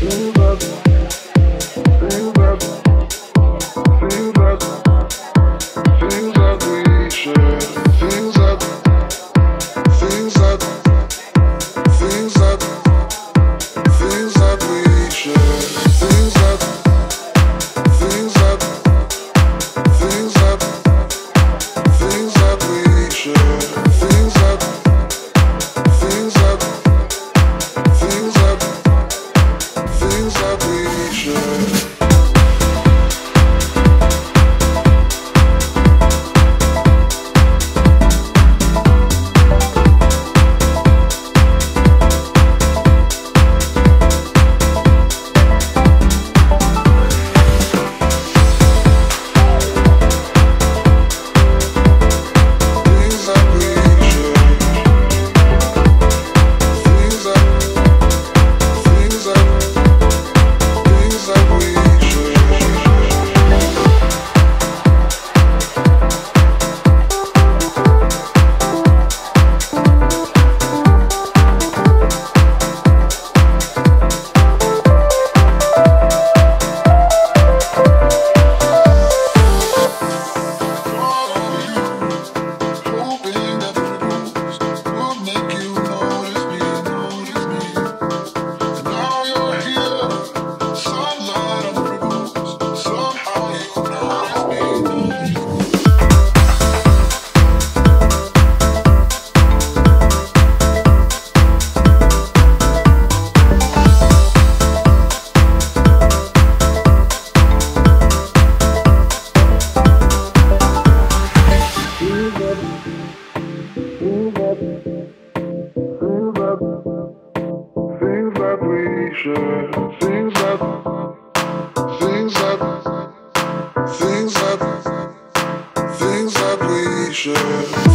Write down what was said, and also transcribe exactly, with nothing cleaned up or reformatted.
Things that, things that we share.